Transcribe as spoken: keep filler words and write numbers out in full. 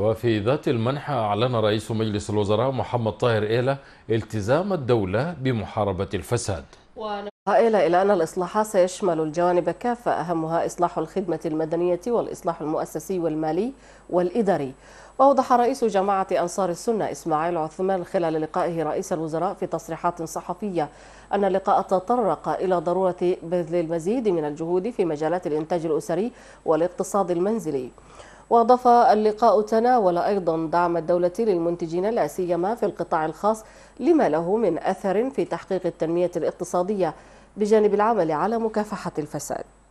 وفي ذات المنحة أعلن رئيس مجلس الوزراء محمد طاهر إيلا التزام الدولة بمحاربة الفساد. إيلا إلى أن الإصلاح سيشمل الجوانب كافة، أهمها إصلاح الخدمة المدنية والإصلاح المؤسسي والمالي والإداري. وأوضح رئيس جماعة أنصار السنة إسماعيل عثمان خلال لقائه رئيس الوزراء في تصريحات صحفية أن اللقاء تطرق إلى ضرورة بذل المزيد من الجهود في مجالات الإنتاج الأسري والاقتصاد المنزلي. وأضاف اللقاء تناول أيضا دعم الدولة للمنتجين لا سيما في القطاع الخاص لما له من أثر في تحقيق التنمية الاقتصادية بجانب العمل على مكافحة الفساد.